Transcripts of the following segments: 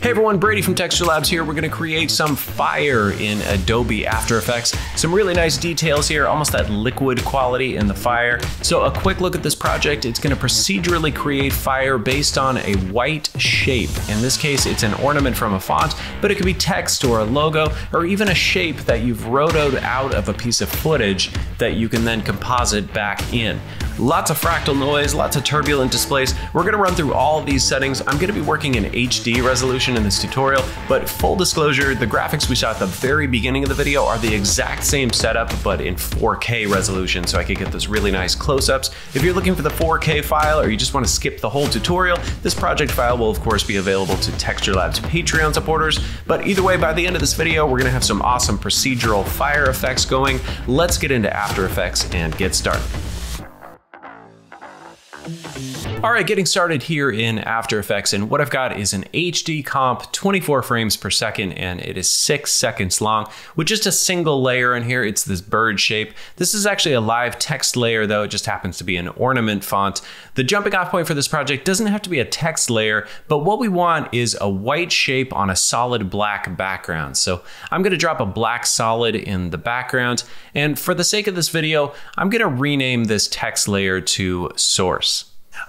Hey everyone, Brady from Texture Labs here. We're going to create some fire in Adobe After Effects. Some really nice details here, almost that liquid quality in the fire. So a quick look at this project. It's going to procedurally create fire based on a white shape. In this case, it's an ornament from a font, but it could be text or a logo or even a shape that you've rotoed out of a piece of footage that you can then composite back in. Lots of fractal noise, lots of turbulent displays. We're going to run through all of these settings. I'm going to be working in HD resolution in this tutorial, but full disclosure, the graphics we shot at the very beginning of the video are the exact same setup, but in 4K resolution, so I could get those really nice close-ups. If you're looking for the 4K file or you just want to skip the whole tutorial, this project file will of course be available to Texture Labs Patreon supporters, but either way, by the end of this video, we're going to have some awesome procedural fire effects going. Let's get into After Effects and get started. All right, getting started here in After Effects, and what I've got is an HD comp, 24 frames per second, and it is 6 seconds long with just a single layer in here. It's this bird shape. This is actually a live text layer though. It just happens to be an ornament font. The jumping off point for this project doesn't have to be a text layer, but what we want is a white shape on a solid black background. So I'm gonna drop a black solid in the background. And for the sake of this video, I'm gonna rename this text layer to source.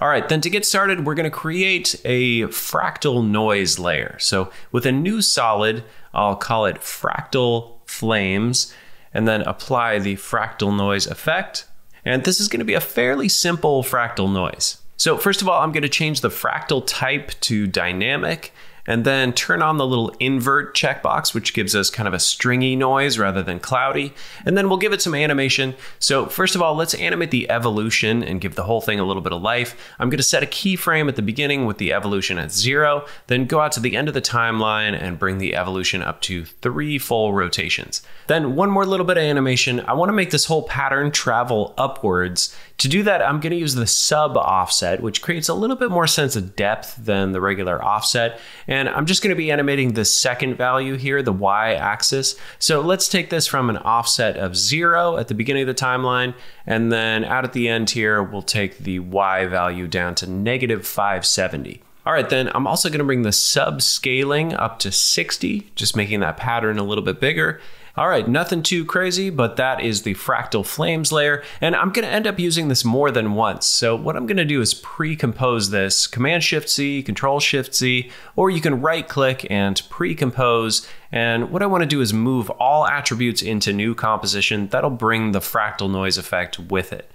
All right, then to get started, we're gonna create a fractal noise layer. So with a new solid, I'll call it fractal flames, and then apply the fractal noise effect. And this is gonna be a fairly simple fractal noise. So first of all, I'm gonna change the fractal type to dynamic, and then turn on the little invert checkbox, which gives us kind of a stringy noise rather than cloudy. And then we'll give it some animation. So first of all, let's animate the evolution and give the whole thing a little bit of life. I'm gonna set a keyframe at the beginning with the evolution at 0, then go out to the end of the timeline and bring the evolution up to 3 full rotations. Then one more little bit of animation. I wanna make this whole pattern travel upwards. To do that, I'm gonna use the sub offset, which creates a little bit more sense of depth than the regular offset. And I'm just gonna be animating the second value here, the y-axis. So let's take this from an offset of 0 at the beginning of the timeline, and then out at the end here, we'll take the y value down to -570. All right, then I'm also gonna bring the sub scaling up to 60, just making that pattern a little bit bigger. All right, nothing too crazy, but that is the fractal flames layer. And I'm gonna end up using this more than once. So what I'm gonna do is pre-compose this, Command-Shift-Z, Control-Shift-Z, or you can right-click and pre-compose. And what I wanna do is move all attributes into new composition. That'll bring the fractal noise effect with it.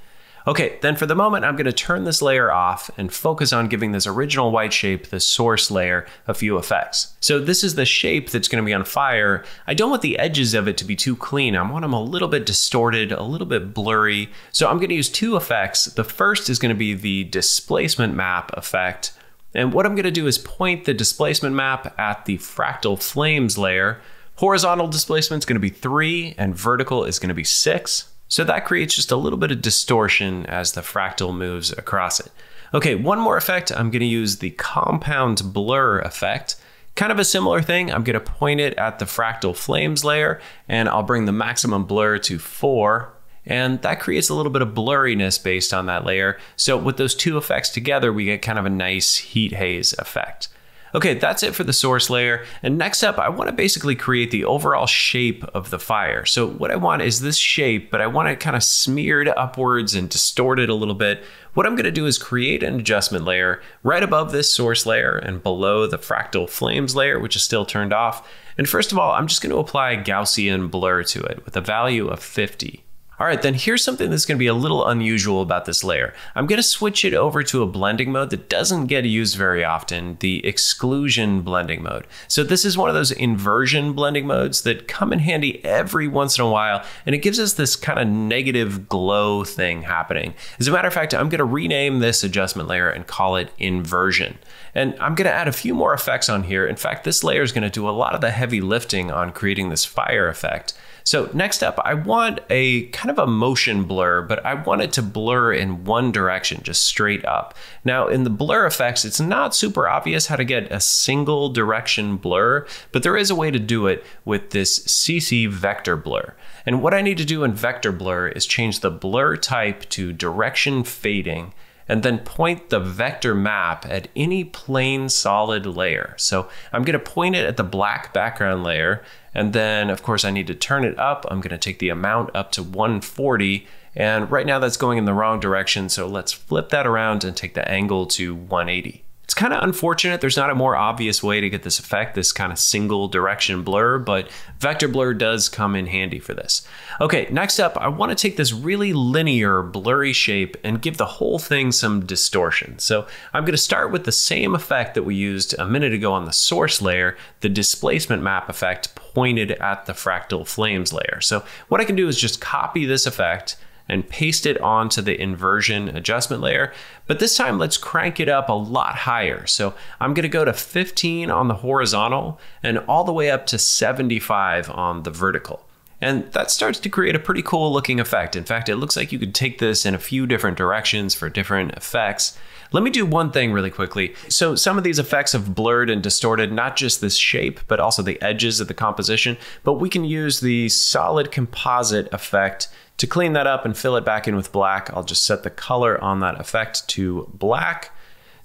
Okay, then for the moment, I'm gonna turn this layer off and focus on giving this original white shape, the source layer, a few effects. So this is the shape that's gonna be on fire. I don't want the edges of it to be too clean. I want them a little bit distorted, a little bit blurry. So I'm gonna use two effects. The first is gonna be the displacement map effect. And what I'm gonna do is point the displacement map at the fractal flames layer. Horizontal displacement's gonna be 3 and vertical is gonna be 6. So that creates just a little bit of distortion as the fractal moves across it. Okay, one more effect. I'm gonna use the compound blur effect. Kind of a similar thing. I'm gonna point it at the fractal flames layer and I'll bring the maximum blur to 4. And that creates a little bit of blurriness based on that layer. So with those two effects together, we get kind of a nice heat haze effect. Okay, that's it for the source layer. And next up, I wanna basically create the overall shape of the fire. So what I want is this shape, but I want it kind of smeared upwards and distorted a little bit. What I'm gonna do is create an adjustment layer right above this source layer and below the fractal flames layer, which is still turned off. And first of all, I'm just gonna apply Gaussian blur to it with a value of 50. All right, then here's something that's gonna be a little unusual about this layer. I'm gonna switch it over to a blending mode that doesn't get used very often, the exclusion blending mode. So this is one of those inversion blending modes that come in handy every once in a while, and it gives us this kind of negative glow thing happening. As a matter of fact, I'm gonna rename this adjustment layer and call it inversion. And I'm gonna add a few more effects on here. In fact, this layer is gonna do a lot of the heavy lifting on creating this fire effect. So next up, I want a kind of a motion blur, but I want it to blur in one direction, just straight up. Now in the blur effects, it's not super obvious how to get a single direction blur, but there is a way to do it with this CC vector blur. And what I need to do in vector blur is change the blur type to direction fading, and then point the vector map at any plain solid layer. So I'm gonna point it at the black background layer, and then of course I need to turn it up. I'm gonna take the amount up to 140, and right now that's going in the wrong direction, so let's flip that around and take the angle to 180. It's kind of unfortunate there's not a more obvious way to get this effect, this kind of single direction blur, but vector blur does come in handy for this. Okay, next up, I want to take this really linear blurry shape and give the whole thing some distortion. So I'm going to start with the same effect that we used a minute ago on the source layer, the displacement map effect pointed at the fractal flames layer. So what I can do is just copy this effect and paste it onto the inversion adjustment layer. But this time let's crank it up a lot higher. So I'm gonna go to 15 on the horizontal and all the way up to 75 on the vertical. And that starts to create a pretty cool looking effect. In fact, it looks like you could take this in a few different directions for different effects. Let me do one thing really quickly. So some of these effects have blurred and distorted, not just this shape, but also the edges of the composition, but we can use the solid composite effect to clean that up and fill it back in with black. I'll just set the color on that effect to black.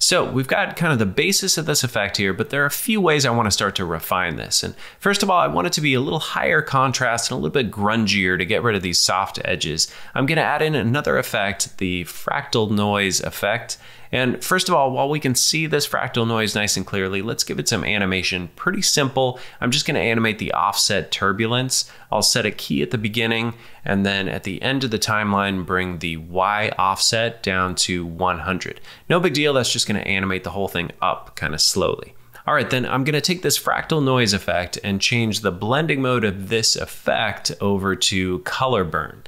So we've got kind of the basis of this effect here, but there are a few ways I want to start to refine this. And first of all, I want it to be a little higher contrast and a little bit grungier to get rid of these soft edges. I'm going to add in another effect, the fractal noise effect. And first of all, while we can see this fractal noise nice and clearly, let's give it some animation. Pretty simple. I'm just going to animate the offset turbulence. I'll set a key at the beginning, and then at the end of the timeline, bring the Y offset down to 100. No big deal. That's just going to animate the whole thing up kind of slowly. All right, then I'm going to take this fractal noise effect and change the blending mode of this effect over to color burn.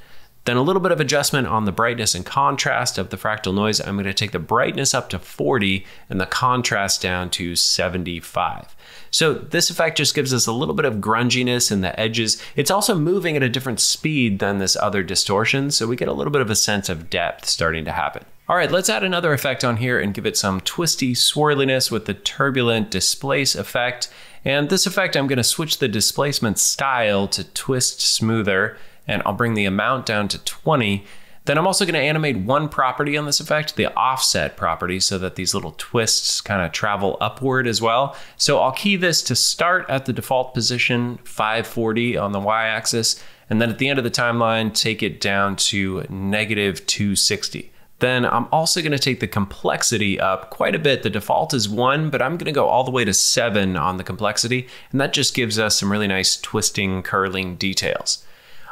Then a little bit of adjustment on the brightness and contrast of the fractal noise. I'm going to take the brightness up to 40 and the contrast down to 75. So this effect just gives us a little bit of grunginess in the edges. It's also moving at a different speed than this other distortion, so we get a little bit of a sense of depth starting to happen. All right, let's add another effect on here and give it some twisty swirliness with the turbulent displace effect. And this effect, I'm going to switch the displacement style to twist smoother, and I'll bring the amount down to 20. Then I'm also going to animate one property on this effect, the offset property, so that these little twists kind of travel upward as well. So I'll key this to start at the default position, 540 on the y-axis, and then at the end of the timeline, take it down to negative 260. Then I'm also going to take the complexity up quite a bit. The default is 1, but I'm going to go all the way to 7 on the complexity, and that just gives us some really nice twisting, curling details.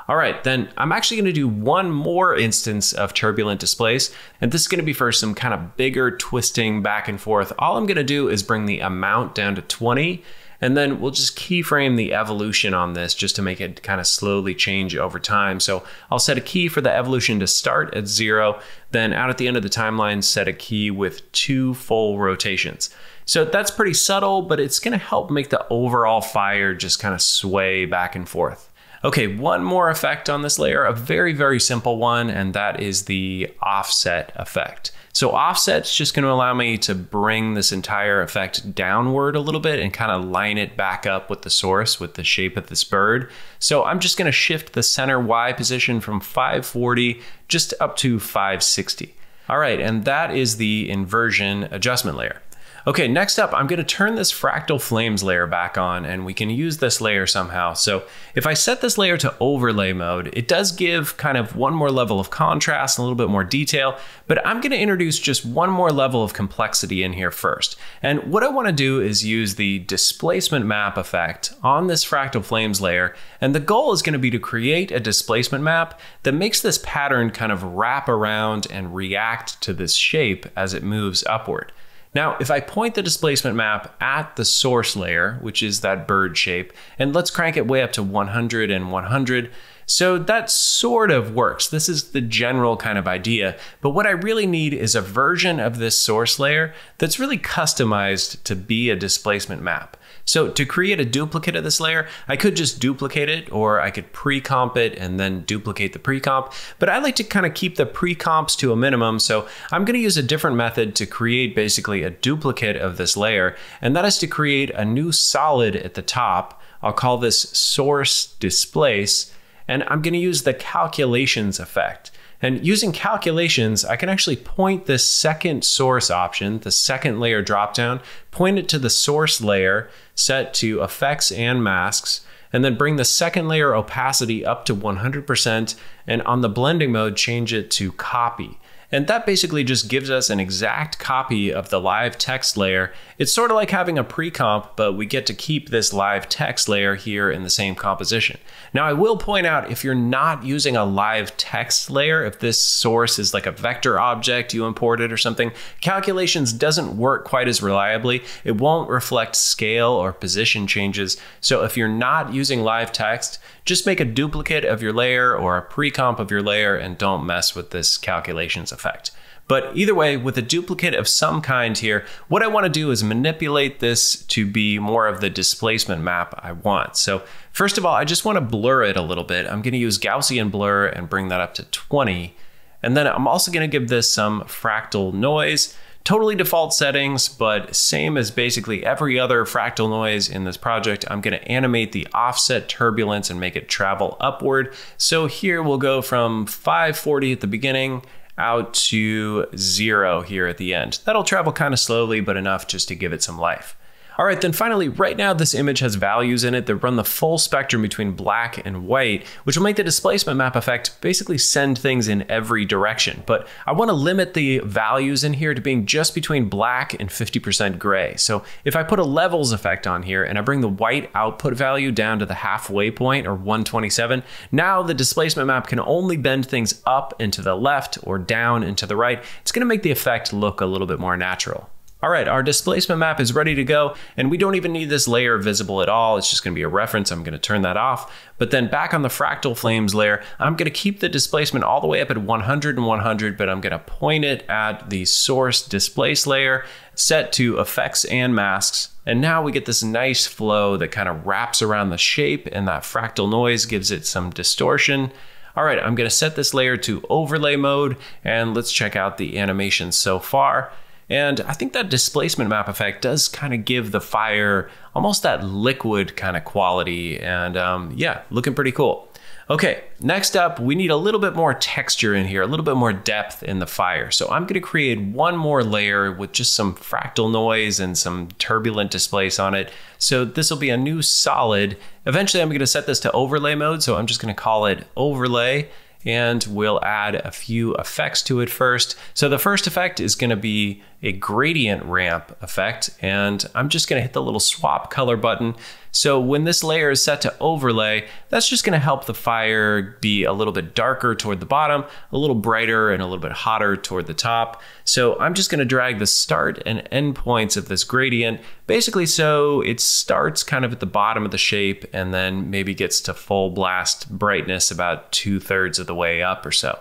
All right, then I'm actually going to do one more instance of turbulent displace, and this is going to be for some kind of bigger twisting back and forth. All I'm going to do is bring the amount down to 20, and then we'll just keyframe the evolution on this just to make it kind of slowly change over time. So I'll set a key for the evolution to start at 0, then out at the end of the timeline, set a key with 2 full rotations. So that's pretty subtle, but it's going to help make the overall fire just kind of sway back and forth. Okay, one more effect on this layer, a very, very simple one, and that is the offset effect. So offset's just going to allow me to bring this entire effect downward a little bit and kind of line it back up with the source, with the shape of this bird. So I'm just going to shift the center Y position from 540 just up to 560. All right, and that is the inversion adjustment layer. Okay, next up, I'm going to turn this fractal flames layer back on, and we can use this layer somehow. So if I set this layer to overlay mode, it does give kind of one more level of contrast, a little bit more detail, but I'm going to introduce just one more level of complexity in here first. And what I want to do is use the displacement map effect on this fractal flames layer. And the goal is going to be to create a displacement map that makes this pattern kind of wrap around and react to this shape as it moves upward. Now, if I point the displacement map at the source layer, which is that bird shape, and let's crank it way up to 100 and 100, so that sort of works. This is the general kind of idea, but what I really need is a version of this source layer that's really customized to be a displacement map. So to create a duplicate of this layer, I could just duplicate it, or I could pre-comp it and then duplicate the pre-comp, but I like to kind of keep the pre-comps to a minimum. So I'm going to use a different method to create basically a duplicate of this layer, and that is to create a new solid at the top. I'll call this source displace, and I'm going to use the calculations effect. And using calculations, I can actually point this second source option, the second layer dropdown, point it to the source layer set to effects and masks, and then bring the second layer opacity up to 100%, and on the blending mode, change it to copy. And that basically just gives us an exact copy of the live text layer. It's sort of like having a pre-comp, but we get to keep this live text layer here in the same composition. Now I will point out, if you're not using a live text layer, if this source is like a vector object you imported or something, calculations doesn't work quite as reliably. It won't reflect scale or position changes. So if you're not using live text, just make a duplicate of your layer or a pre-comp of your layer and don't mess with this calculations effect. But either way, with a duplicate of some kind here, what I want to do is manipulate this to be more of the displacement map I want. So first of all, I just want to blur it a little bit. I'm going to use Gaussian blur and bring that up to 20. And then I'm also going to give this some fractal noise. Totally default settings, but same as basically every other fractal noise in this project. I'm going to animate the offset turbulence and make it travel upward. So here we'll go from 540 at the beginning out to 0 here at the end. That'll travel kind of slowly, but enough just to give it some life. All right, then finally, right now this image has values in it that run the full spectrum between black and white, which will make the displacement map effect basically send things in every direction. But I want to limit the values in here to being just between black and 50% gray. So if I put a levels effect on here and I bring the white output value down to the halfway point or 127, now the displacement map can only bend things up and to the left or down and to the right. It's going to make the effect look a little bit more natural. All right, our displacement map is ready to go, and we don't even need this layer visible at all. It's just gonna be a reference. I'm gonna turn that off. But then back on the fractal flames layer, I'm gonna keep the displacement all the way up at 100 and 100, but I'm gonna point it at the source displace layer set to effects and masks. And now we get this nice flow that kind of wraps around the shape, and that fractal noise gives it some distortion. All right, I'm gonna set this layer to overlay mode, and let's check out the animation so far. And I think that displacement map effect does kind of give the fire almost that liquid kind of quality. And yeah, looking pretty cool. Okay, next up, we need a little bit more texture in here, a little bit more depth in the fire. So I'm gonna create one more layer with just some fractal noise and some turbulent displace on it. So this will be a new solid. Eventually, I'm gonna set this to overlay mode. So I'm just gonna call it overlay. And we'll add a few effects to it first. So the first effect is gonna be a gradient ramp effect, and I'm just gonna hit the little swap color button. So when this layer is set to overlay, that's just gonna help the fire be a little bit darker toward the bottom, a little brighter and a little bit hotter toward the top. So I'm just gonna drag the start and end points of this gradient, basically so it starts kind of at the bottom of the shape and then maybe gets to full blast brightness about 2/3 of the way up or so.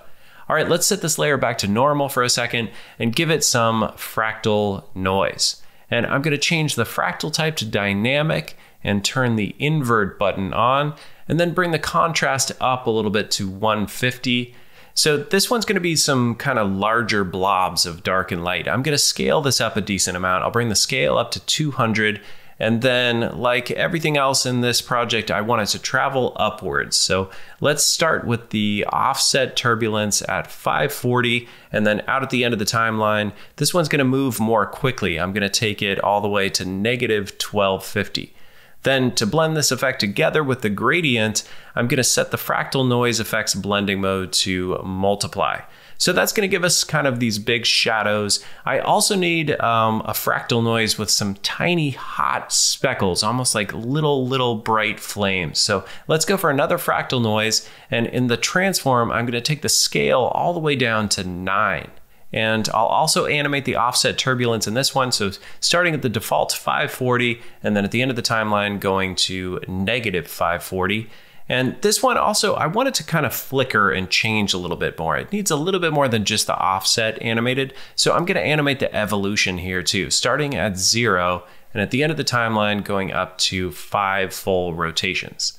All right, let's set this layer back to normal for a second and give it some fractal noise. And I'm gonna change the fractal type to dynamic and turn the invert button on, and then bring the contrast up a little bit to 150. So this one's gonna be some kind of larger blobs of dark and light. I'm gonna scale this up a decent amount. I'll bring the scale up to 200, and then like everything else in this project, I want it to travel upwards. So let's start with the offset turbulence at 540, and then out at the end of the timeline, this one's gonna move more quickly. I'm gonna take it all the way to negative 1250. Then to blend this effect together with the gradient, I'm gonna set the fractal noise effects blending mode to multiply. So that's gonna give us kind of these big shadows. I also need a fractal noise with some tiny hot speckles, almost like little bright flames. So let's go for another fractal noise. And in the transform, I'm gonna take the scale all the way down to 9. And I'll also animate the offset turbulence in this one. So starting at the default 540, and then at the end of the timeline going to negative 540. And this one also, I want it to kind of flicker and change a little bit more. It needs a little bit more than just the offset animated. So I'm gonna animate the evolution here too, starting at 0, and at the end of the timeline going up to 5 full rotations.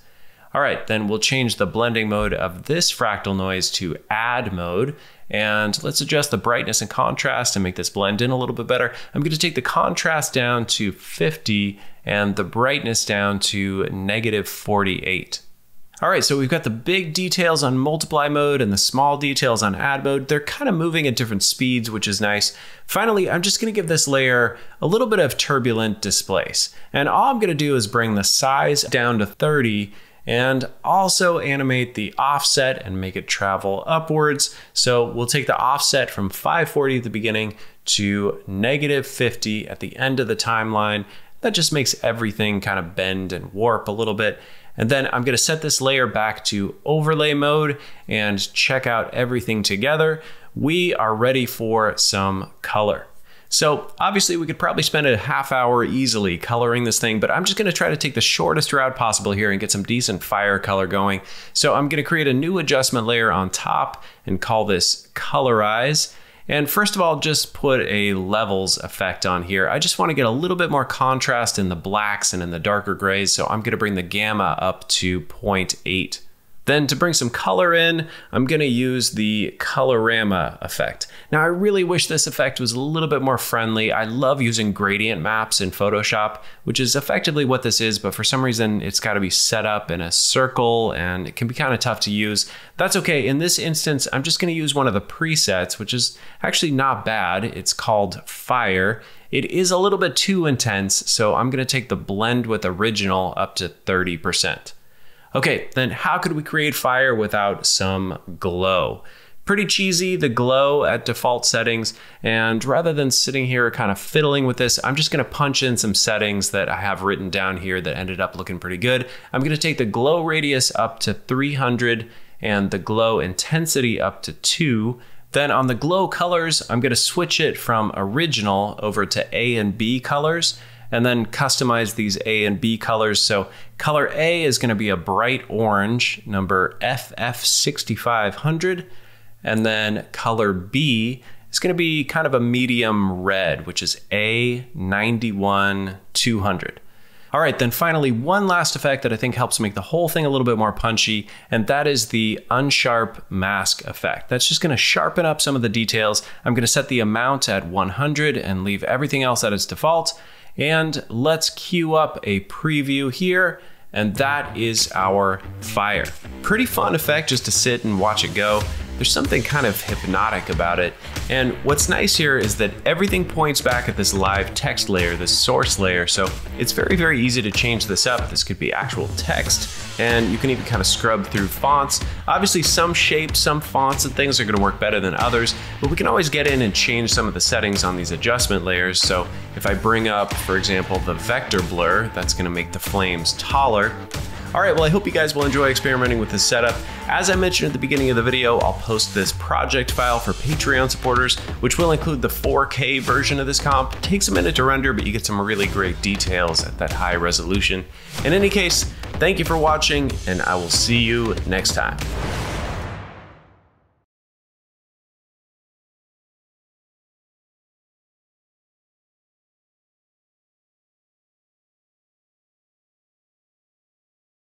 All right, then we'll change the blending mode of this fractal noise to add mode. And let's adjust the brightness and contrast and make this blend in a little bit better. I'm gonna take the contrast down to 50 and the brightness down to negative 48. All right, so we've got the big details on multiply mode and the small details on add mode. They're kind of moving at different speeds, which is nice. Finally, I'm just gonna give this layer a little bit of turbulent displace. And all I'm gonna do is bring the size down to 30 and also animate the offset and make it travel upwards. So we'll take the offset from 540 at the beginning to -50 at the end of the timeline. That just makes everything kind of bend and warp a little bit. And then I'm gonna set this layer back to overlay mode and check out everything together. We are ready for some color. So obviously we could probably spend a half hour easily coloring this thing, but I'm just gonna try to take the shortest route possible here and get some decent fire color going. So I'm gonna create a new adjustment layer on top and call this Colorize. And first of all, just put a levels effect on here. I just wanna get a little bit more contrast in the blacks and in the darker grays, so I'm gonna bring the gamma up to 0.8. Then to bring some color in, I'm gonna use the Colorama effect. Now I really wish this effect was a little bit more friendly. I love using gradient maps in Photoshop, which is effectively what this is, but for some reason it's gotta be set up in a circle and it can be kind of tough to use. That's okay. In this instance, I'm just gonna use one of the presets, which is actually not bad. It's called Fire. It is a little bit too intense, so I'm gonna take the blend with original up to 30%. Okay, then how could we create fire without some glow? Pretty cheesy, the glow at default settings, and rather than sitting here kind of fiddling with this, I'm just gonna punch in some settings that I have written down here that ended up looking pretty good. I'm gonna take the glow radius up to 300 and the glow intensity up to 2. Then on the glow colors, I'm gonna switch it from original over to A and B colors, and then customize these A and B colors. So color A is gonna be a bright orange, number FF6500. And then color B is gonna be kind of a medium red, which is A91-200. All right, then finally, one last effect that I think helps make the whole thing a little bit more punchy, and that is the Unsharp Mask effect. That's just gonna sharpen up some of the details. I'm gonna set the amount at 100 and leave everything else at its default. And let's queue up a preview here, and that is our fire. Pretty fun effect just to sit and watch it go. There's something kind of hypnotic about it. And what's nice here is that everything points back at this live text layer, this source layer. So it's very, very easy to change this up. This could be actual text, and you can even kind of scrub through fonts. Obviously some shapes, some fonts and things are gonna work better than others, but we can always get in and change some of the settings on these adjustment layers. So if I bring up, for example, the vector blur, that's gonna make the flames taller. All right, well, I hope you guys will enjoy experimenting with this setup. As I mentioned at the beginning of the video, I'll post this project file for Patreon supporters, which will include the 4K version of this comp. It takes a minute to render, but you get some really great details at that high resolution. In any case, thank you for watching, and I will see you next time.